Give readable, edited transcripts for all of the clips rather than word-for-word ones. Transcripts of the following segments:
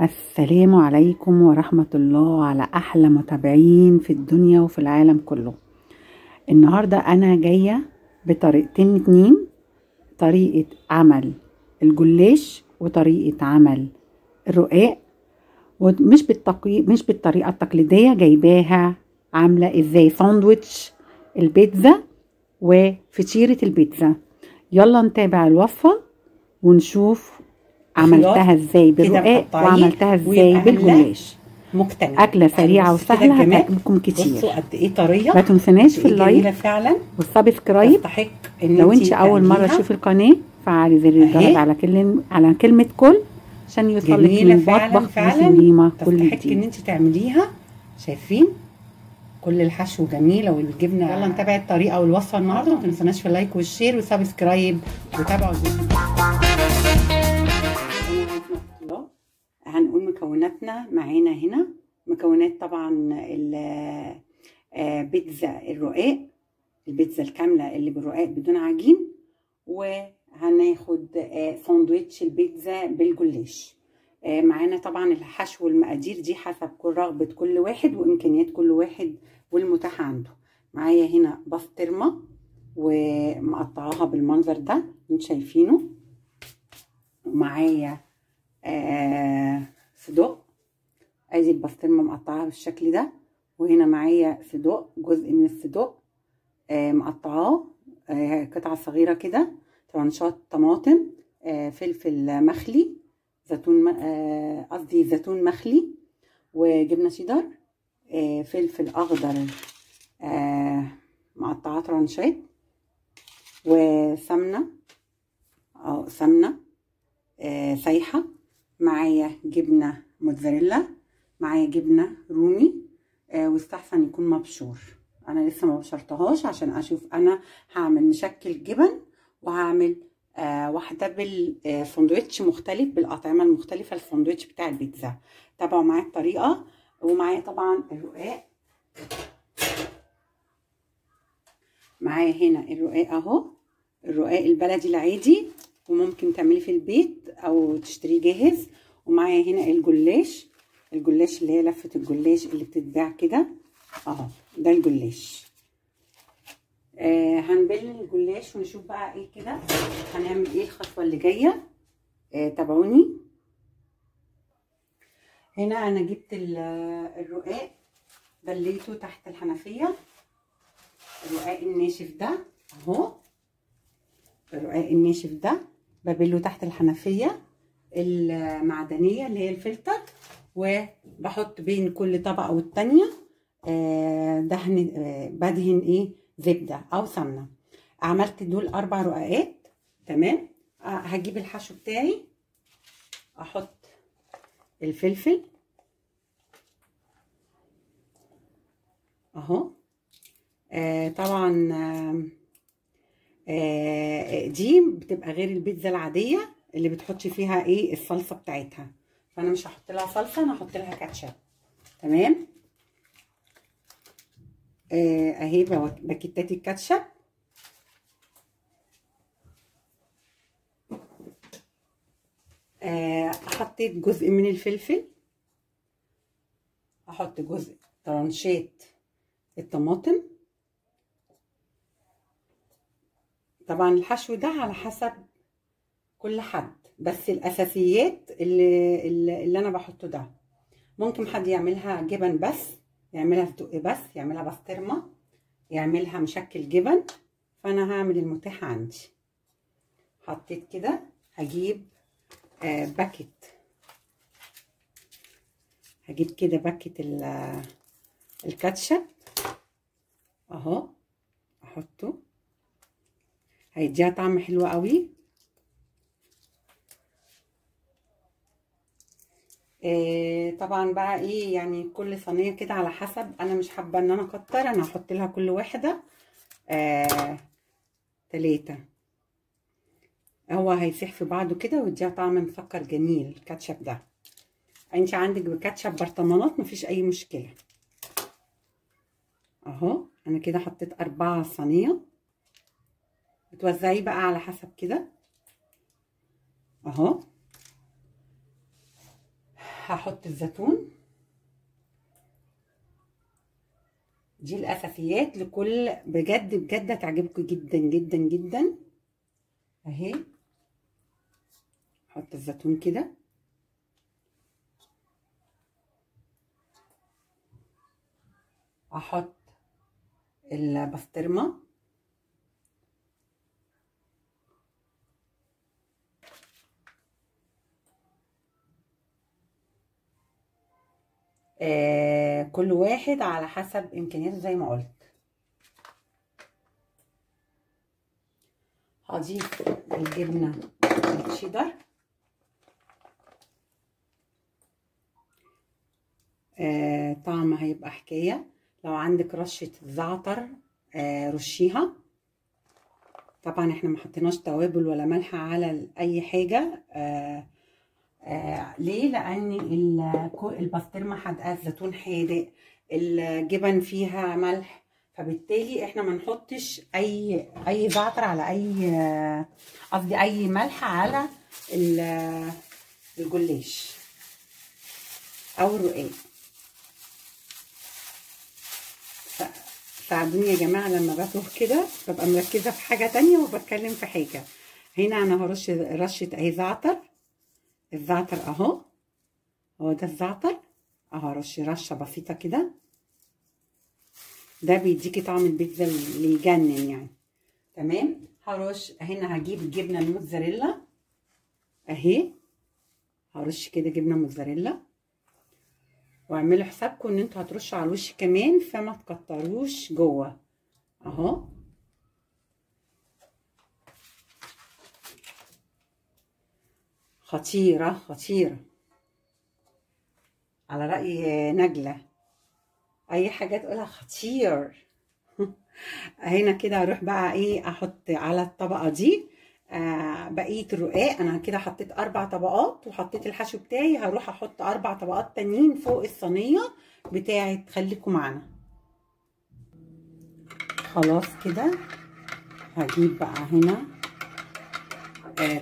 السلام عليكم ورحمة الله على أحلى متابعين في الدنيا وفي العالم كله. النهاردة أنا جاية بطريقتين اتنين، طريقة عمل الجلاش وطريقة عمل الرقاق، مش بالطريقة التقليدية، جايباها عاملة ازاي ساندويتش البيتزا وفطيرة البيتزا. يلا نتابع الوصفة ونشوف عملتها ازاي بالرقاق وعملتها ازاي بالجلاش. اكله سريعه وسهله هتعجبكم كتير. بصوا قد ايه طريه، ما تنسناش في اللايك فعلا والسبسكرايب. لو انت اول مره تشوفي القناه فعلي زر الجرس على كلمه كل عشان يوصلك المطبخ بسليمه كل دي. تستحق ان انت تعمليها. شايفين كل الحشو جميله والجبنه. يلا نتابع الطريقه والوصفه النهارده. ما تنسناش في اللايك والشير والسبسكرايب وتابعوا. هنقول مكوناتنا معانا هنا. مكونات طبعا البيتزا الرقاق، البيتزا الكامله اللي بالرقاق بدون عجين، وهناخد ساندويتش البيتزا بالجلاش. معانا طبعا الحشو والمقادير دي حسب رغبه كل واحد وامكانيات كل واحد والمتاح عنده. معايا هنا بسطرمه ومقطعاها بالمنظر ده انتوا شايفينه. معايا صدق، ادي البسطرمه مقطعاها بالشكل ده، وهنا معايا صدق، جزء من الصدق مقطعاه قطعه صغيره كده. طبعا شويه طماطم، فلفل مخلي، زيتون، قصدي زيتون مخلي، وجبنه شيدر، فلفل اخضر مقطعاه ترانشات، وسمنه سمنه سايحه. معايا جبنه موتزاريلا، معايا جبنه رومي، واستحسن يكون مبشور. انا لسه ما بشرتهاش عشان اشوف. انا هعمل مشكل جبن وهعمل واحده بالساندوتش مختلف بالاطعمه المختلفه الساندوتش بتاع البيتزا. تابعوا معايا الطريقه. ومعايا طبعا الرقاق، معايا هنا الرقاق اهو، الرقاق البلدي العادي وممكن تعمليه في البيت او تشتريه جاهز. ومعايا هنا الجلاش، الجلاش اللي هي لفه الجلاش اللي بتتباع كده اهو، ده الجلاش. هنبل الجلاش ونشوف بقى ايه كده هنعمل ايه الخطوه اللي جايه. تابعوني. هنا انا جبت الرقاق بليته تحت الحنفيه، الرقاق الناشف ده اهو، الرقاق الناشف ده ببله تحت الحنفيه المعدنيه اللي هي الفلتر، وبحط بين كل طبقه والتانيه دهن، بدهن ايه زبده او سمنه. عملت دول 4 رقاقات تمام. هجيب الحشو بتاعي، احط الفلفل اهو. طبعا دي بتبقى غير البيتزا العاديه اللي بتحطي فيها ايه الصلصه بتاعتها، فانا مش هحط لها صلصه، انا هحط لها كاتشب تمام. اهي باكيتات الكاتشب حطيت جزء من الفلفل، هحط جزء ترانشات الطماطم. طبعا الحشو ده على حسب كل حد، بس الاساسيات اللي انا بحطه ده ممكن حد يعملها جبن بس، يعملها صدق بس، يعملها بسطرمه، يعملها مشكل جبن، فانا هعمل المتاح عندي. حطيت كده. هجيب باكت، هجيب كده باكت الكاتشب اهو، احطه هيديها طعم حلو قوي. طبعا بقى ايه يعني كل صينيه كده على حسب. انا مش حابه ان انا اكتر، انا هحط لها كل واحده 3. هو هيسيح في بعضه كده ويديها طعم مسكر جميل. الكاتشب ده انت عندك بكاتشب برطمانات مفيش اي مشكله اهو. انا كده حطيت 4 صينيه، بتوزعيه بقى على حسب كده اهو. هحط الزيتون. دي الاساسيات لكل، بجد بجد هتعجبكم جدا جدا جدا. اهي هحط الزيتون كده، هحط البسطرمه، كل واحد على حسب امكانياته زي ما قلت. هضيف الجبنه الشيدر، طعم هيبقى حكايه. لو عندك رشه زعتر رشيها. طبعا احنا ما حطيناش توابل ولا ملح على اي حاجه. ليه؟ لان البسطرمه حادقه، الزيتون حادق، الجبن فيها ملح، فبالتالي احنا ما نحطش اي زعتر على اي ملح على الجلاش او الرقاق. ساعدوني يا جماعه لما بتوه كده، ببقى مركزه في حاجه تانية وبتكلم في حاجه. هنا انا هرش رشه اهي زعتر، الزعتر اهو، هو ده الزعتر اهو، رشه بسيطه كده. ده بيديكي طعم البيتزا اللي يجنن يعني. تمام. هرش هنا، هجيب الجبنه الموتزاريلا اهي، هرش كده جبنه موتزاريلا. واعملوا حسابكم ان انتوا هترشوا على الوش كمان، فما تكتروش جوه اهو. خطيرة خطيرة على رأي نجلة، أي حاجة تقولها خطير. هنا كده هروح بقى إيه، أحط على الطبقة دي بقية الرقاق. أنا كده حطيت 4 طبقات وحطيت الحشو بتاعي، هروح أحط 4 طبقات تانيين فوق الصينية بتاعة. خليكم معانا. خلاص كده هجيب بقى هنا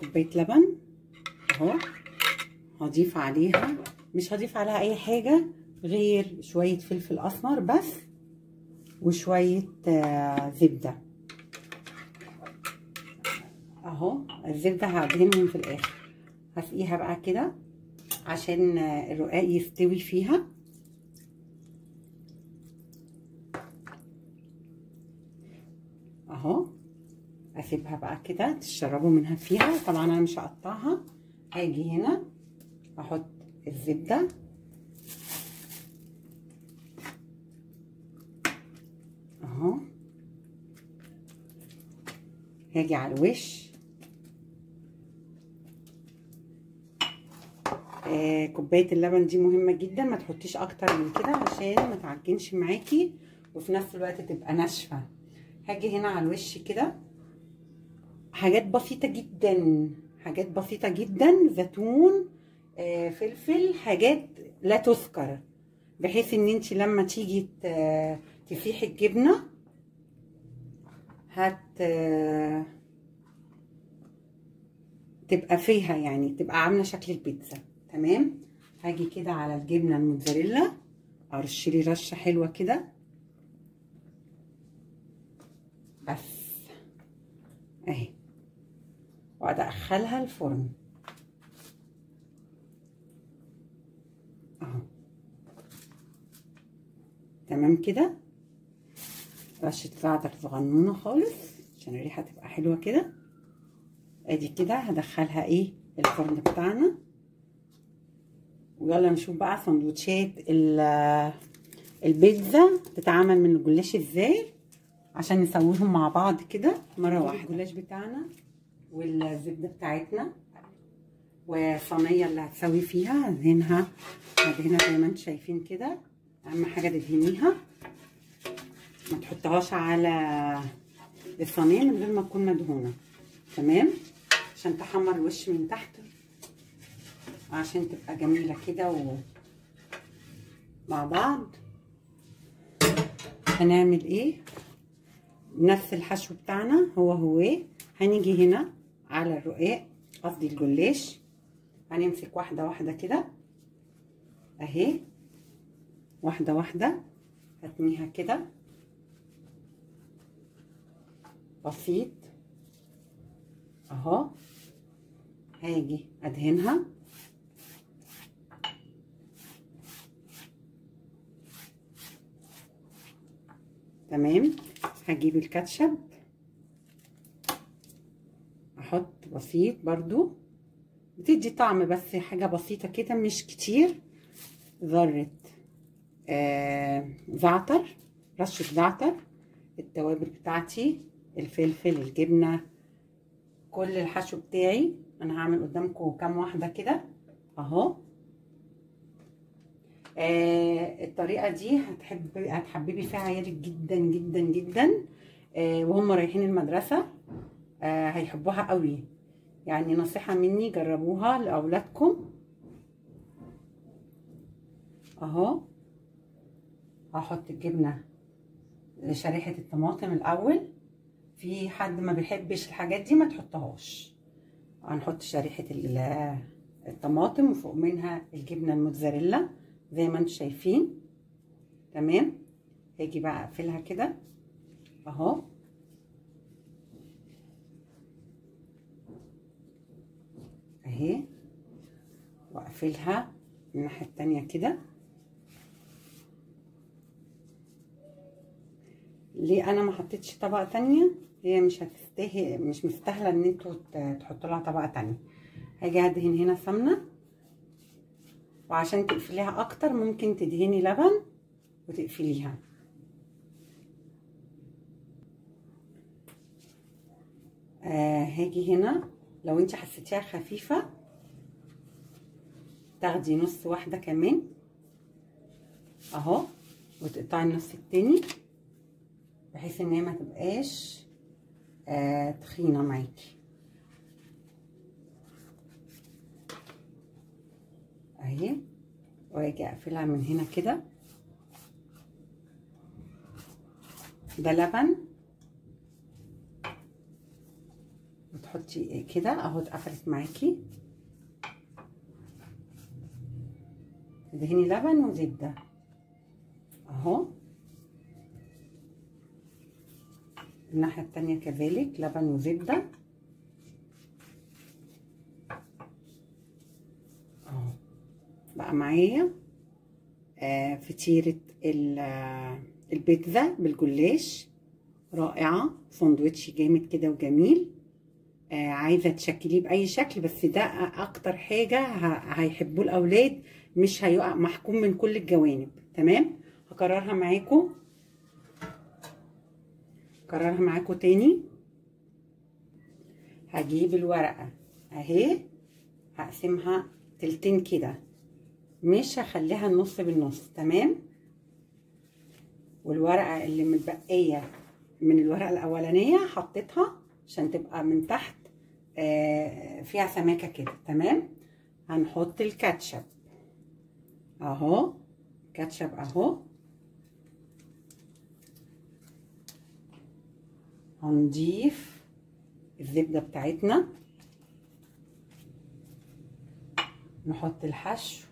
كوباية لبن اهو، هضيف عليها، مش هضيف عليها اي حاجه غير شويه فلفل اسمر بس وشويه زبده اهو. الزبده هدهنهم في الاخر، هسقيها بقى كده عشان الرقاق يستوي فيها. اهو اسيبها بقى كده تشربوا منها فيها. طبعا انا مش هقطعها. هاجي هنا احط الزبده، اهو هاجي على الوش كوبايه اللبن دي مهمه جدا، ما تحطيش اكتر من كده عشان ما تعجنش معاكي وفي نفس الوقت تبقى ناشفه. هاجي هنا على الوش كده، حاجات بسيطه جدا، حاجات بسيطة جدا، زيتون، فلفل، حاجات لا تذكر، بحيث ان انتي لما تيجي تفيحي الجبنة تبقى فيها، يعني تبقى عاملة شكل البيتزا. تمام. هاجي كده على الجبنة الموتزاريلا، ارشلي رشة حلوة كده بس اهي، وادخلها الفرن اهو. تمام كده. رشه زعتر صغنونه خالص عشان الريحه تبقى حلوه كده. ادي كده هدخلها ايه الفرن بتاعنا، ويلا نشوف بقى سندوتشات البيتزا بتتعمل من الجلاش ازاي، عشان نسويهم مع بعض كده مره واحده. الجلاش بتاعنا والزبده بتاعتنا والصينيه اللي هتسوي فيها، هدهنها زي ما انتم شايفين كده. اهم حاجه تدهنيها، ما تحطهاش على الصينيه من غير ما تكون مدهونه. تمام، عشان تحمر الوش من تحت، عشان تبقى جميله كده. ومع بعض هنعمل ايه؟ نفس الحشو بتاعنا هو هنيجي هنا على الرقاق، قصدي الجلاش، هنمسك واحده واحده كده اهي، واحده واحده هتنيها كده بسيط اهو. هاجي ادهنها تمام. هجيب الكاتشب احط بسيط برضو، بتدي طعم بس حاجه بسيطه كده مش كتير. ذره زعتر، رشه زعتر، التوابل بتاعتي، الفلفل، الجبنه، كل الحشو بتاعي. انا هعمل قدامكم كام واحده كده اهو. الطريقه دي هتحببي فيها عيالك جدا جدا جدا، وهم رايحين المدرسه هيحبوها قوي. يعني نصيحه مني، جربوها لاولادكم اهو. هحط الجبنه شريحه الطماطم الاول. في حد ما بيحبش الحاجات دي ما تحطهاش. هنحط شريحه الطماطم وفوق منها الجبنه الموتزاريلا زي ما انتم شايفين تمام. هاجي بقى اقفلها كده اهو. اهي واقفلها من الناحيه التانيه كده. ليه انا ما حطيتش طبقه تانيه؟ هي مش هتستاهل، مش مستاهله ان انتوا تحطوا لها طبقه تانيه. هاجي هدهن هنا سمنه، وعشان تقفليها اكتر ممكن تدهني لبن وتقفليها. هاجي هنا لو انت حسيتيها خفيفه تاخدي نص واحده كمان اهو، وتقطعي النص التاني بحيث ان هي ما تبقاش تخينه معاكي اهي. واجي اقفلها من هنا كده. ده لبن، وتحطي كده اهو اتقفلت معاكي. تدهني لبن وزبده اهو. الناحيه التانيه كذلك لبن وزبده اهو. بقى معايا فطيره البيتزا بالجلاش، رائعه، ساندوتش جامد كده وجميل. عايزه تشكليه باي شكل، بس ده اكتر حاجه هيحبوه الاولاد، مش هيقع محكوم من كل الجوانب تمام. هكررها معاكم تاني. هجيب الورقة اهي، هقسمها تلتين كده، مش هخليها النص بالنص تمام. والورقة اللي متبقية من الورقة الاولانية حطيتها عشان تبقى من تحت فيها سماكة كده تمام. هنحط الكاتشب اهو، كاتشب اهو. هنضيف الزبدة بتاعتنا، نحط الحشو،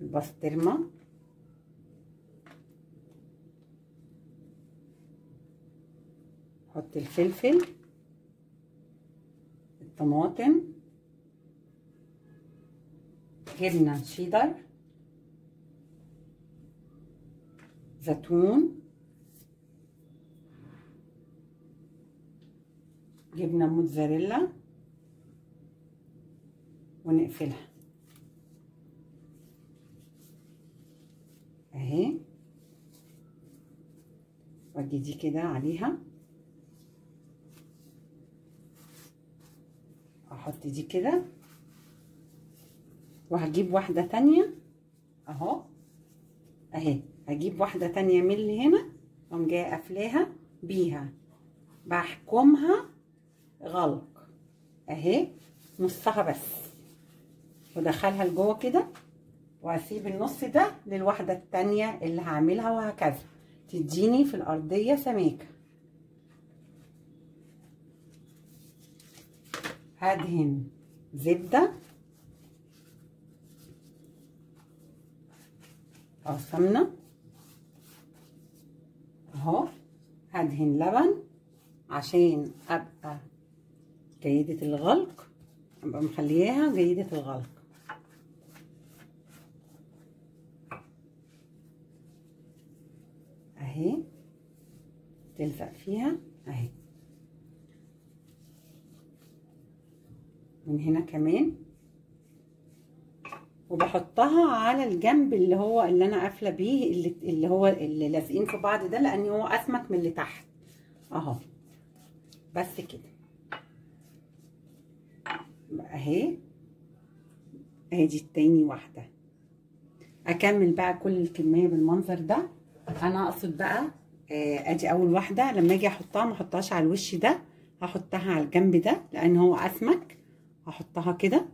البسطرمة، نحط الفلفل، الطماطم، جبنة شيدر، زيتون، جبنه موتزاريلا، ونقفلها اهي. ودي دي كده عليها، احط دي كده، وهجيب واحده تانية اهو. اهي هجيب واحده تانية من اللي هنا، اقوم جايه قافلاها بيها، بحكمها غلق اهي نصها بس، وادخلها لجوه كده، واسيب النص ده للوحده التانيه اللي هعملها، وهكذا تديني في الارضيه سماكه. هدهن زبده سمنه اهو، هدهن لبن عشان ابقى جيده الغلق، ابقى مخلياها جيده الغلق. اهي تلزق فيها اهي. من هنا كمان، وبحطها على الجنب اللي هو اللي انا قافله بيه، اللي هو اللي لازقين في بعض ده، لان هو اسمك من اللي تحت اهو. بس كده اهي، اهي دي التاني واحده. اكمل بقى كل الكميه بالمنظر ده. انا اقصد بقى ادي اول واحده، لما اجي احطها ما احطهاش على الوش ده، هحطها على الجنب ده لان هو اسمك. هحطها كده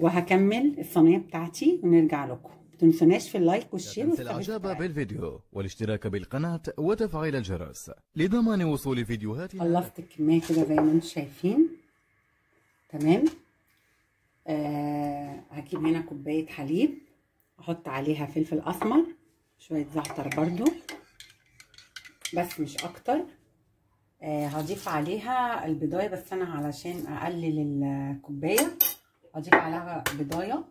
وهكمل الصينيه بتاعتي ونرجع لكم. ما تنسوناش في اللايك والشير والاعجاب بالفيديو والاشتراك بالقناه وتفعيل الجرس لضمان وصول فيديوهاتنا. خلصت الكميه كده زي ما انتم شايفين تمام. هجيب هنا كوبايه حليب، احط عليها فلفل اسمر، شويه زعتر برضو بس مش اكتر. هضيف عليها البضايه، بس انا علشان اقلل الكوبايه هضيف عليها بضايه،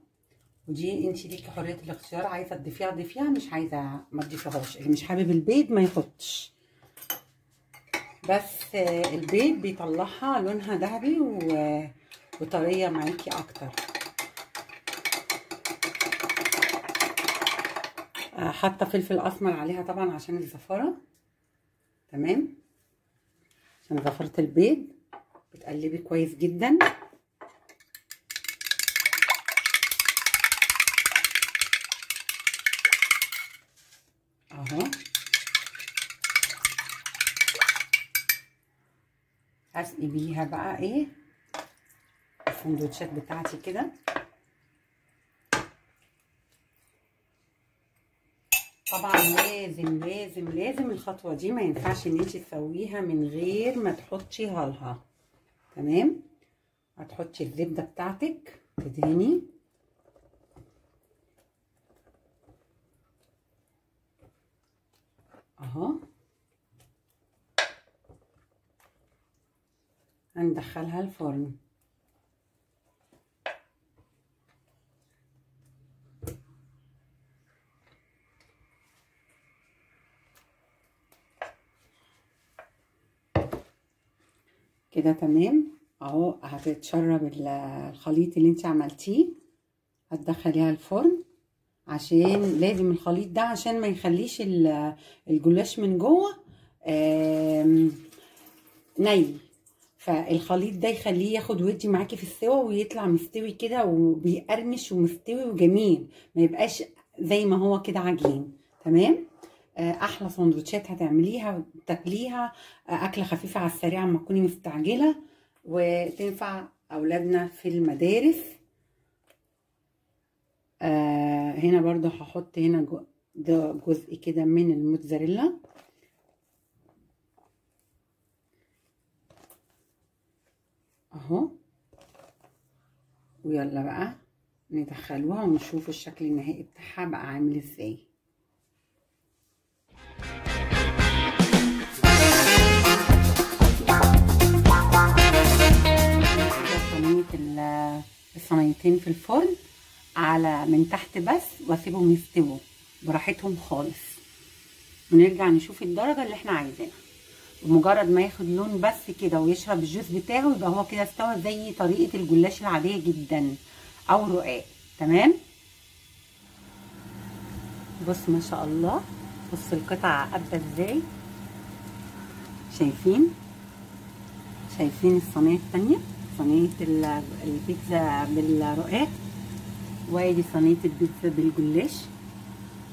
ودي انت ليكي حريه الاختيار، عايزه تضيفيها ضيفيها، مش عايزه ما تضيفيهاش. اللي مش حابب البيض ما يحطش، بس البيض بيطلعها لونها ذهبي وطريه معاكي اكتر. حاطه فلفل اسمر عليها طبعا عشان الزفاره تمام، عشان زفره البيض. بتقلبي كويس جدا. هسقي بيها بقى ايه السندوتشات بتاعتي كده. طبعا لازم لازم لازم الخطوه دي ما ينفعش ان انت تسويها من غير ما تحطي هالها تمام. هتحطي الزبده بتاعتك، تدهني اهو، هندخلها الفرن. كده تمام اهو، هتتشرب الخليط اللي انت عملتيه. هتدخليها الفرن عشان لازم الخليط ده، عشان ما يخليش الجلاش من جوه ني، فالخليط ده يخليه ياخد ودي معاكي في السوا ويطلع مستوي كده وبيقرمش ومستوي وجميل، ما يبقاش زي ما هو كده عجين تمام. احلى سندوتشات هتعمليها وتاكليها، اكله خفيفه على السريع ما تكوني مستعجله، وتنفع اولادنا في المدارس. هنا برضو هحط هنا جزء كده من الموتزاريلا. اهو، ويلا بقى ندخلوها ونشوف الشكل النهائي بتاعها بقى عامل ازاي. الصينيتين في الفرن على من تحت بس، واسيبهم يستووا براحتهم خالص، ونرجع نشوف الدرجه اللي احنا عايزينها. مجرد ما ياخد لون بس كده ويشرب الجوز بتاعه، يبقى هو كده استوى زي طريقه الجلاش العاديه جدا او الرقاق تمام. بص ما شاء الله، بص القطعه قد ازاي. شايفين الصينيه الثانيه، صينيه البيتزا بالرقاق، وادي صينيه البيتزا بالجلاش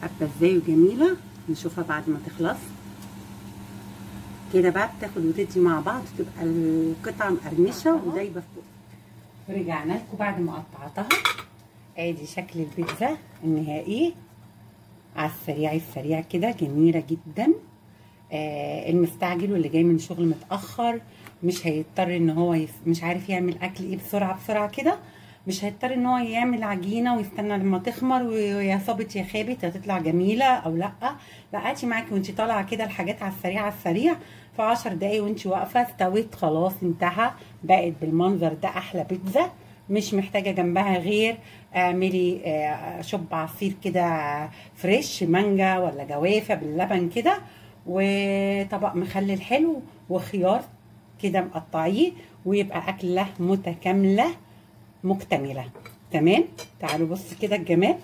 قد ازاي وجميله. نشوفها بعد ما تخلص كده بقى، بتاخد وتدي مع بعض، تبقى القطعه مقرمشه ودايبه في بقك. ورجعنا لكم بعد ما قطعتها. ادي شكل البيتزا النهائي على السريع كده، جميله جدا. المستعجل واللي جاي من شغل متاخر مش هيضطر ان هو مش عارف يعمل اكل ايه بسرعه كده، مش هيضطر ان هو يعمل عجينه ويستنى لما تخمر ويا صابت يا خابت هتطلع جميله او لا. بقيتي معاكي وانت طالعه كده الحاجات على السريع على السريع في 10 دقايق وانت واقفه استوت خلاص انتهى، بقت بالمنظر ده احلى بيتزا. مش محتاجه جنبها غير اعملي شوب عصير كده فريش مانجا ولا جوافه باللبن كده، وطبق مخلل حلو وخيار كده مقطعيه، ويبقى اكله متكامله مكتمله. تمام، تعالوا بصوا كده الجمال،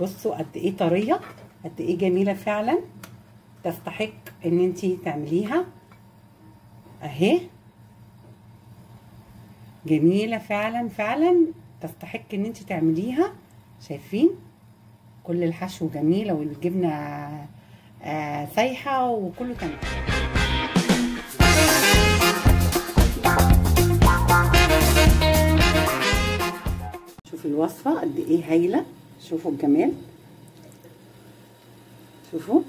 بصوا قد ايه طريه قد ايه جميله، فعلا تستحق ان انتي تعمليها اهي، جميله فعلا فعلا تستحق ان انتي تعمليها. شايفين كل الحشو جميله والجبنه سايحه وكله تمام. شوفوا الوصفه قد ايه هايله، شوفوا الجمال، شوفوا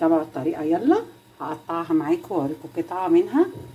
تبعوا الطريقه. يلا هقطعها معاكم واوريكم قطعه منها.